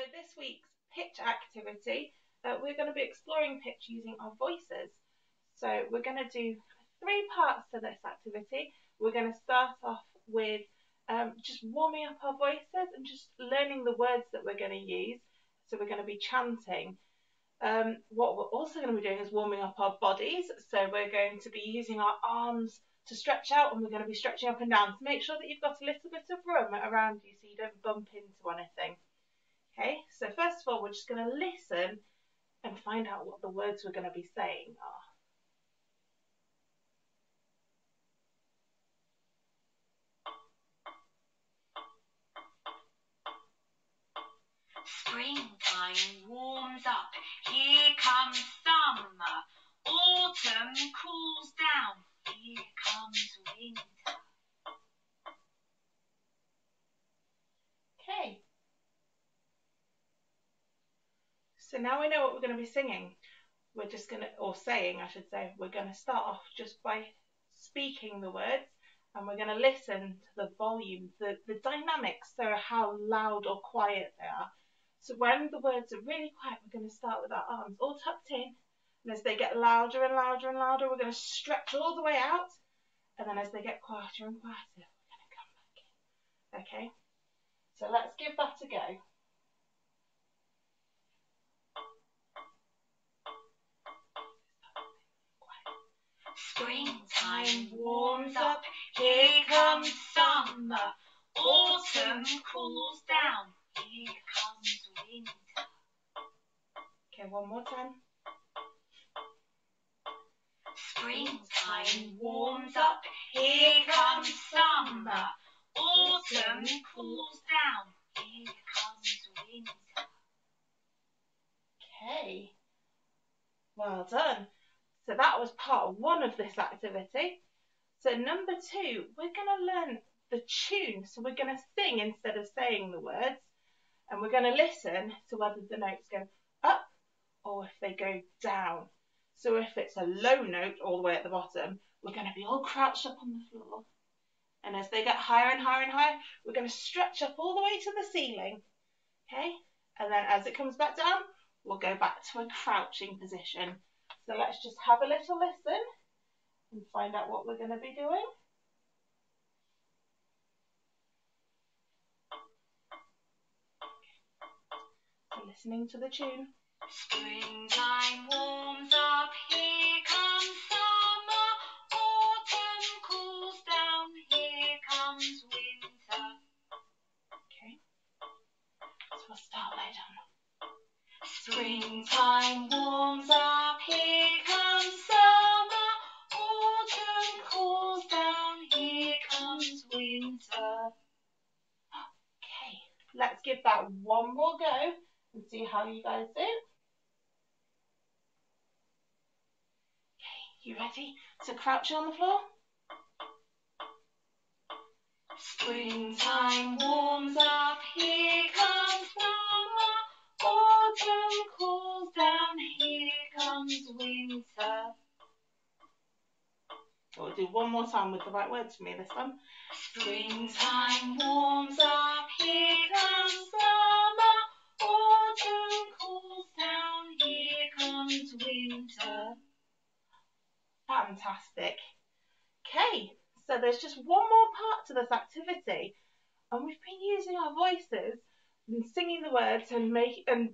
So this week's pitch activity, we're going to be exploring pitch using our voices. So we're going to do three parts to this activity. We're going to start off with just warming up our voices and just learning the words that we're going to use. So we're going to be chanting. What we're also going to be doing is warming up our bodies. So we're going to be using our arms to stretch out, and we're going to be stretching up and down to make sure that you've got a little bit of room around you so you don't bump into anything. Okay, so first of all, we're just going to listen and find out what the words we're going to be saying are. Springtime warms up, here comes summer. Autumn cools down, here comes winter. Okay. So now we know what we're going to be singing. We're just going to, or saying, I should say, we're going to start off just by speaking the words, and we're going to listen to the volume, the dynamics, so how loud or quiet they are. So when the words are really quiet, we're going to start with our arms all tucked in, and as they get louder and louder and louder, we're going to stretch all the way out, and then as they get quieter and quieter, we're going to come back in. Okay, so let's give that a go. Springtime warms up, here comes summer. Autumn cools down, here comes winter. Okay, one more time. Springtime warms up, here comes summer. Autumn cools down, here comes winter. Okay, well done. So that was part one of this activity. So number two, we're going to learn the tune. So we're going to sing instead of saying the words. And we're going to listen to whether the notes go up or if they go down. So if it's a low note all the way at the bottom, we're going to be all crouched up on the floor. And as they get higher and higher and higher, we're going to stretch up all the way to the ceiling. Okay? And then as it comes back down, we'll go back to a crouching position. So let's just have a little listen and find out what we're going to be doing. So listening to the tune. Springtime warms up, here comes summer. Autumn cools down, here comes winter. Okay, so we'll start way down. Springtime warms up, here comes summer. Autumn cools down, here comes winter. Okay, let's give that one more go and see how you guys do. Okay, you ready to crouch on the floor? Springtime warms up, here comes summer. Autumn cools down, here comes winter. We'll do one more time with the right words for me this time. Springtime warms up, here comes summer. Autumn cools down, here comes winter. Fantastic. Okay, so there's just one more part to this activity, and we've been using our voices and singing the words and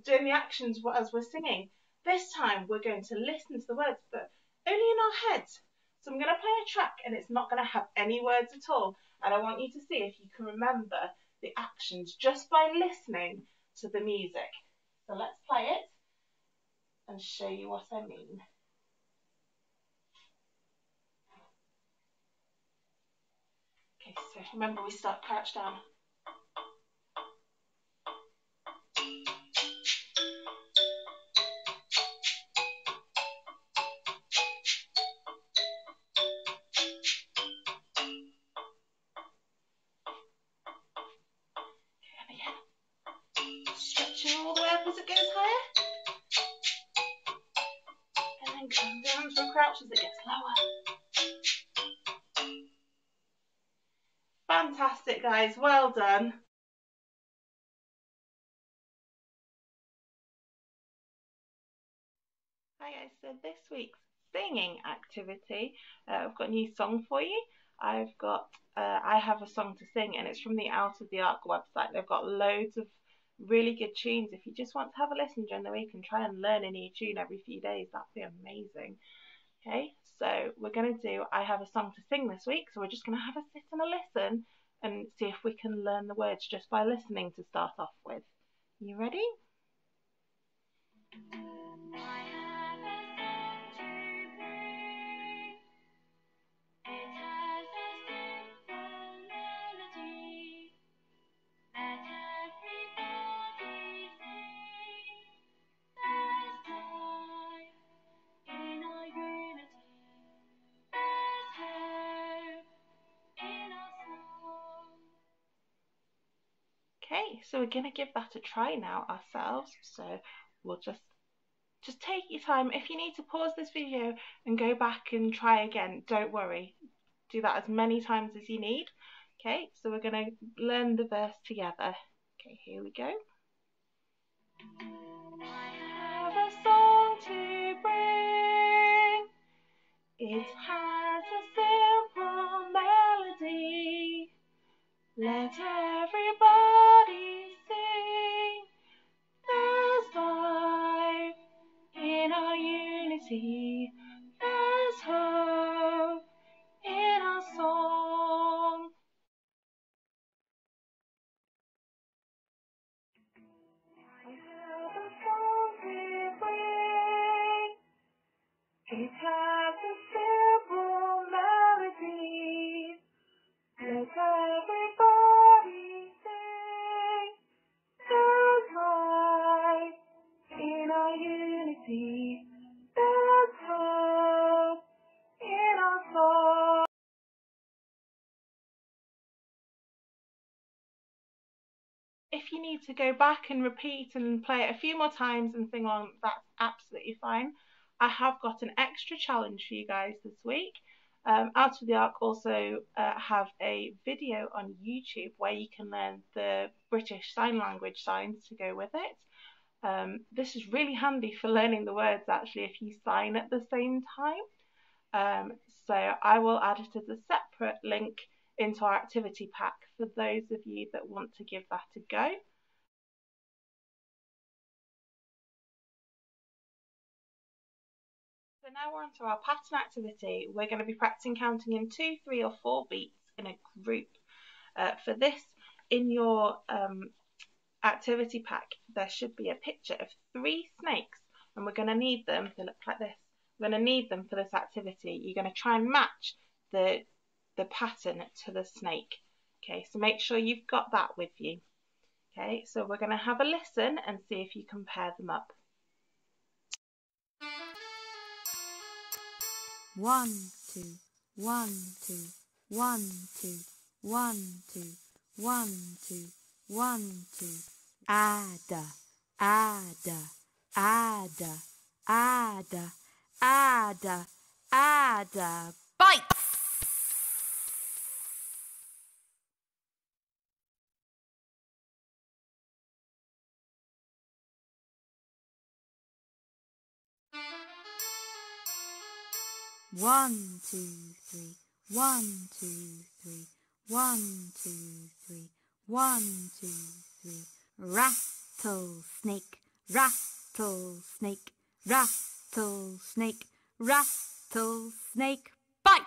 doing the actions as we're singing. This time we're going to listen to the words, but only in our heads. So I'm going to play a track, and it's not going to have any words at all, and I want you to see if you can remember the actions just by listening to the music. So let's play it and show you what I mean. Okay, so remember, we start crouched down. As it gets lower. Fantastic, guys, well done. Hi guys, so this week's singing activity, I've got a new song for you. I have a song to sing, and it's from the Out of the Ark website. They've got loads of really good tunes. If you just want to have a listen during the week and try and learn a new tune every few days, that'd be amazing. Okay, so we're going to do I have a song to sing this week, so we're just going to have a sit and a listen and see if we can learn the words just by listening to start off with. You ready? Okay, so we're going to give that a try now ourselves, so we'll just take your time. If you need to pause this video and go back and try again, don't worry, do that as many times as you need. Okay, so we're going to learn the verse together. Okay, here we go. I have a song to bring, it has a simple melody, let everybody there's hope in our song. I have a song to bring. It has a simple melody. Let everybody sing. There's life in our unity. If you need to go back and repeat and play it a few more times and sing along, that's absolutely fine. I have got an extra challenge for you guys this week. Out of the Ark also have a video on YouTube where you can learn the British Sign Language signs to go with it. This is really handy for learning the words, actually, if you sign at the same time. So I will add it as a separate link into our activity pack for those of you that want to give that a go. So now we're on to our pattern activity. We're going to be practicing counting in 2, 3 or 4 beats in a group. For this, in your activity pack, there should be a picture of 3 snakes, and we're going to need them. They look like this. We're going to need them for this activity. You're going to try and match the pattern to the snake. Okay, so make sure you've got that with you. Okay, so we're going to have a listen and see if you can pair them up. 1, 2, 1, 2, 1, 2, 1, 2, 1, 2, 1, 2. Ada, ada, ada, ada, ada, ada. Bite! One, two, three, 1, 2, 3, 1, 2, 3, 1, 2, 3. Rattlesnake, rattlesnake, rattlesnake, rattlesnake bites.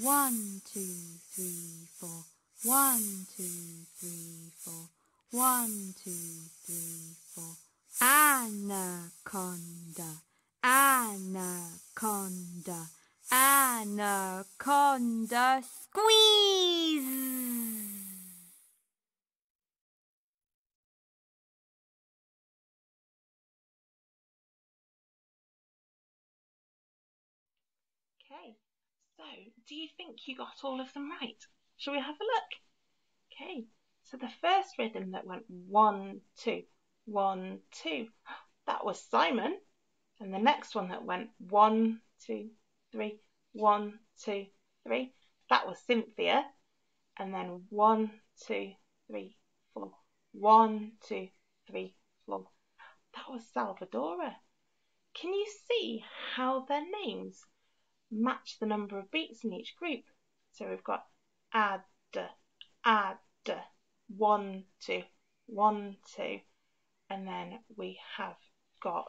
One, two, three, 4. 1, 2, 3, 4. 1, 2, 3, 4. Anaconda, anaconda, anaconda. Squeeze. 'Kay. So, do you think you got all of them right? Shall we have a look? Okay, so the first rhythm that went 1, 2, 1, 2, that was Simon. And the next one that went 1, 2, three, 1, 2, 3. That was Cynthia. And then 1, 2, 3, 4. 1, 2, 3, 4. That was Salvadora. Can you see how their names match the number of beats in each group? So we've got add, add, 1, 2, 1, 2, and then we have got,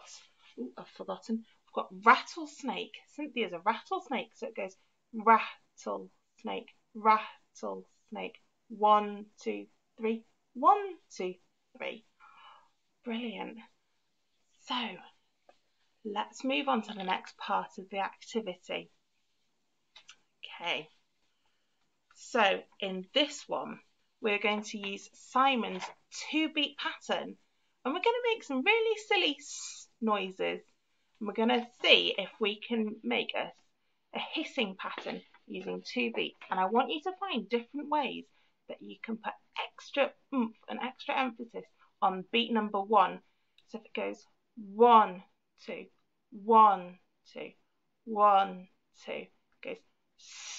ooh, I've forgotten, we've got rattlesnake. Cynthia's a rattlesnake, so it goes rattlesnake, rattlesnake, 1, 2, 3, 1, 2, 3. Brilliant. So let's move on to the next part of the activity. Okay, so in this one we're going to use Simon's 2-beat pattern, and we're going to make some really silly s noises, and we're going to see if we can make a hissing pattern using 2 beats. And I want you to find different ways that you can put extra oomph and extra emphasis on beat number 1. So if it goes 1, 2, 1, 2, 1, 2, it goes s.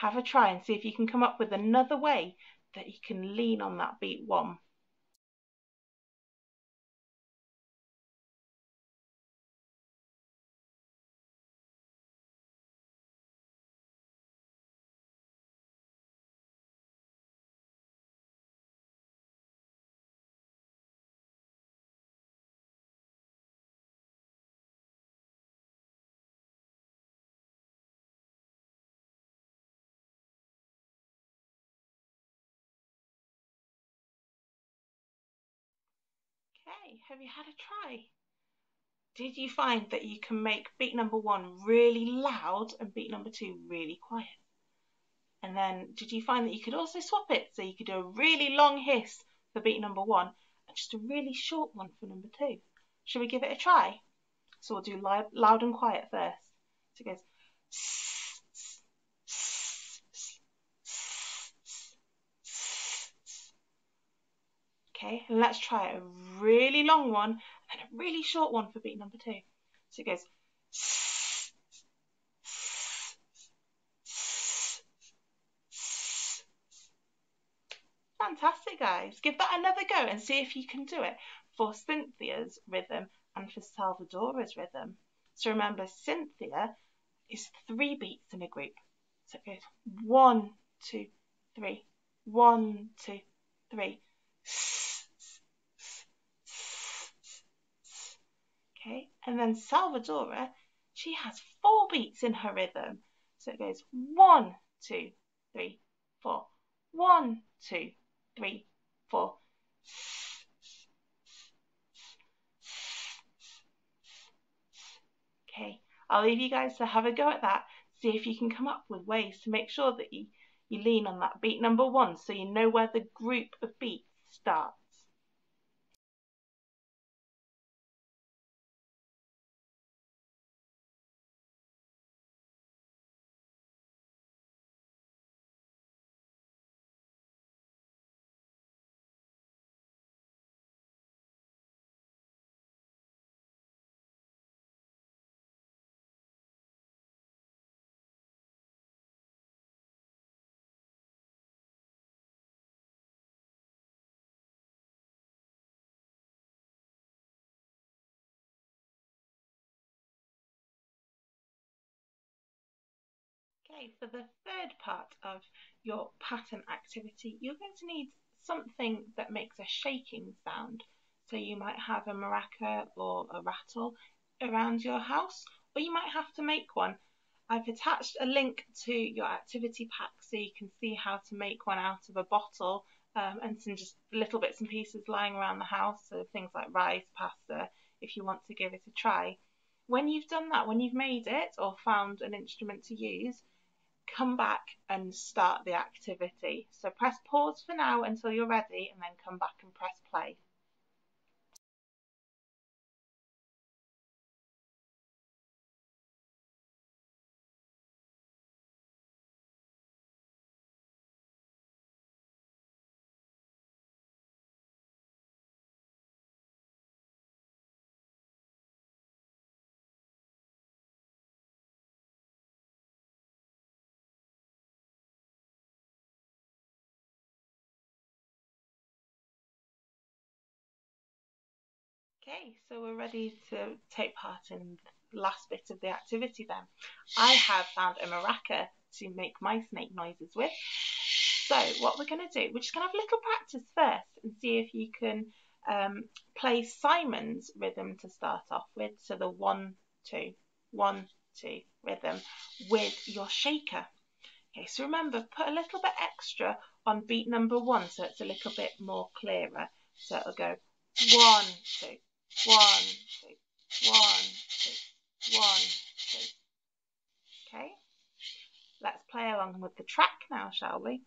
Have a try and see if you can come up with another way that you can lean on that beat 1. Okay, have you had a try? Did you find that you can make beat number 1 really loud and beat number 2 really quiet? And then did you find that you could also swap it, so you could do a really long hiss for beat number 1 and just a really short one for number 2? Should we give it a try? So we'll do loud and quiet first. So it goes sss. Okay, and let's try a really long one and then a really short one for beat number 2. So it goes. Fantastic, guys. Give that another go and see if you can do it for Cynthia's rhythm and for Salvadora's rhythm. So remember, Cynthia is 3 beats in a group. So it goes 1, 2, 3, 1, 2, 3. Okay, and then Salvadora, she has 4 beats in her rhythm. So it goes 1, 2, 3, 4. 1, 2, 3, 4. Okay, I'll leave you guys to have a go at that. See if you can come up with ways to make sure that you lean on that beat number 1, so you know where the group of beats starts. Okay, for the third part of your pattern activity, you're going to need something that makes a shaking sound. So you might have a maraca or a rattle around your house, or you might have to make one. I've attached a link to your activity pack so you can see how to make one out of a bottle and some just little bits and pieces lying around the house, so things like rice, pasta, if you want to give it a try. When you've done that, when you've made it or found an instrument to use, come back and start the activity. So press pause for now until you're ready, and then come back and press play. Okay, so we're ready to take part in the last bit of the activity then. I have found a maraca to make my snake noises with. So what we're going to do, we're just going to have a little practice first and see if you can play Simon's rhythm to start off with. So the 1, 2, 1, 2 rhythm with your shaker. Okay, so remember, put a little bit extra on beat number 1 so it's a little bit more clearer. So it'll go 1, 2, 1, 2, 1, 2. Okay, let's play along with the track now, shall we?